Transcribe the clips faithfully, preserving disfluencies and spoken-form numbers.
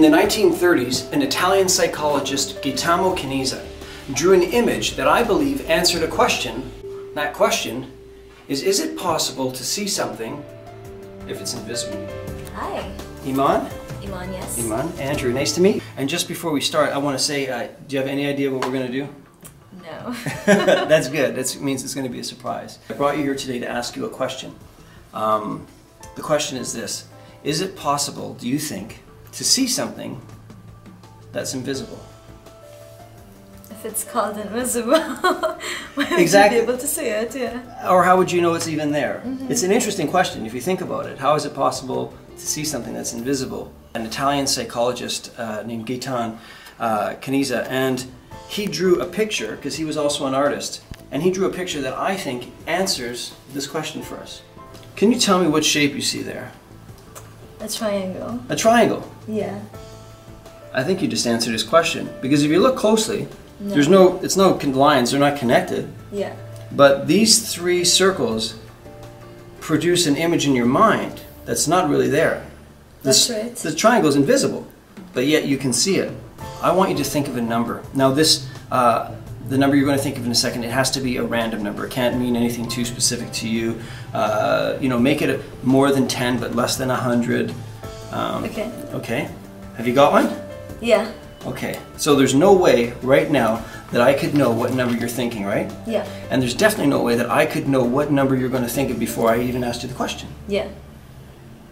In the nineteen thirties, an Italian psychologist, Gaetano Kanizsa, drew an image that I believe answered a question. That question is, is it possible to see something if it's invisible? Hi. Iman? Iman, yes. Iman. Andrew, nice to meet you. And just before we start, I want to say, uh, do you have any idea what we're going to do? No. That's good. That means it's going to be a surprise. I brought you here today to ask you a question. Um, the question is this. Is it possible, do you think, to see something that's invisible? If it's called invisible, why exactly. Would you be able to see it? Yeah. Or how would you know it's even there? Mm-hmm. It's an interesting question if you think about it. How is it possible to see something that's invisible? An Italian psychologist uh, named Gaetano uh, Kanizsa, and he drew a picture, because he was also an artist, and he drew a picture that I think answers this question for us. Can you tell me what shape you see there? A triangle. A triangle? Yeah. I think you just answered his question, because if you look closely, no. There's no, it's no lines, they're not connected. Yeah. But these three circles produce an image in your mind that's not really there. That's the, right. The triangle is invisible, but yet you can see it. I want you to think of a number. Now this, uh, the number you're going to think of in a second, it has to be a random number. It can't mean anything too specific to you. Uh, you know, make it more than ten, but less than one hundred. Um, okay. Okay. Have you got one? Yeah. Okay. So there's no way right now that I could know what number you're thinking, right? Yeah. And there's definitely no way that I could know what number you're going to think of before I even asked you the question. Yeah.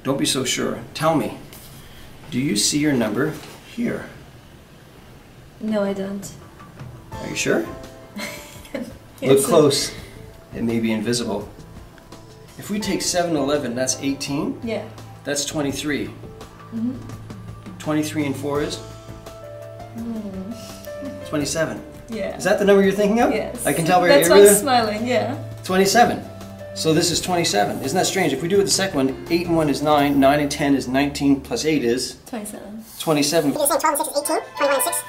Don't be so sure. Tell me, do you see your number here? No, I don't. Are you sure? Look close. It may be invisible. If we take seven eleven, that's eighteen. Yeah. That's twenty-three. Mm-hmm. twenty-three and four is? Mm. twenty-seven. Yeah. Is that the number you're thinking of? Yes. I can tell by your ear. That's why I'm smiling, yeah. twenty-seven. So this is twenty-seven. Isn't that strange? If we do it the second one, eight and one is nine, nine and ten is nineteen, plus eight is? twenty-seven. twenty-seven. You can say twelve and six is eighteen, twenty-one and six.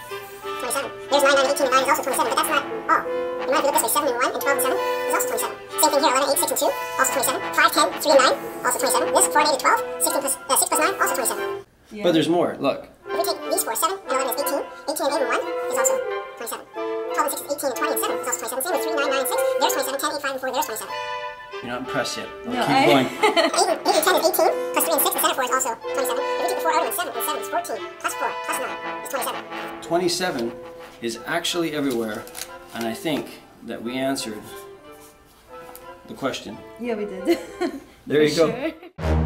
There's nine, nine, and eighteen, and nine is also twenty-seven, but that's not all. You might have to look this way, seven and one, and twelve and seven is also twenty-seven. Same thing here, eleven, eight, six, and two, also twenty-seven. five, ten, three, and nine, also twenty-seven. This, four and eight is twelve, sixteen plus, uh, six plus nine, also twenty-seven. Yeah. But there's more, look. If we take these four, seven and eleven is eighteen, eighteen and eight and one is also twenty-seven. twelve and six is eighteen, and twenty and seven is also twenty-seven. Same with three, nine, nine, and six, there's twenty-seven. ten, eight, five, and four, there's twenty-seven. You're not impressed yet. I'll no, keep I... going. eight, eight and ten is eighteen, plus three and six, the center four is also twenty-seven. If we take the four out of it, seven and seven is fourteen, plus four, plus nine is twenty-seven. twenty-seven is actually everywhere, and I think that we answered the question. Yeah, we did. There you go. Sure.